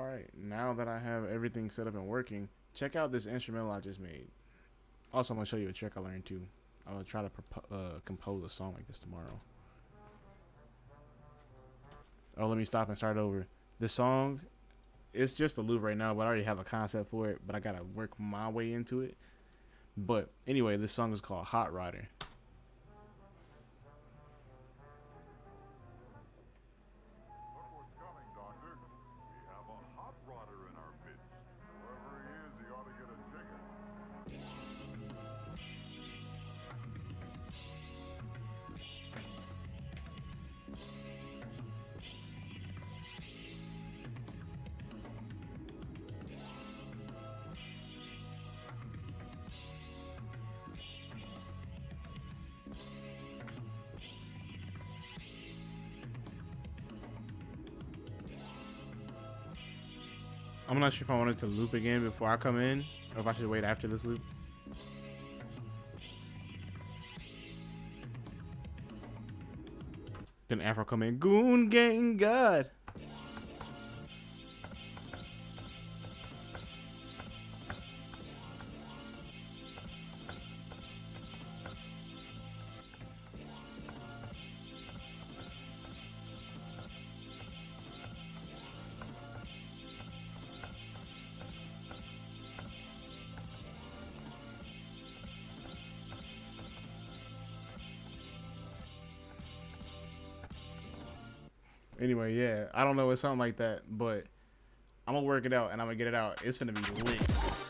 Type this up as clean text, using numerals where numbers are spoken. Alright, now that I have everything set up and working, check out this instrumental I just made. Also, I'm going to show you a trick I learned too. I'm going to try to compose a song like this tomorrow. Oh, let me stop and start over. The song, it's just a loop right now, but I already have a concept for it, but I got to work my way into it. But anyway, this song is called Hot Rodder. I'm not sure if I wanted to loop again before I come in, or if I should wait after this loop. Then Afro come in, Goon Gang God. Anyway, yeah, I don't know, it's something like that, but I'm gonna work it out and I'm gonna get it out. It's gonna be lit.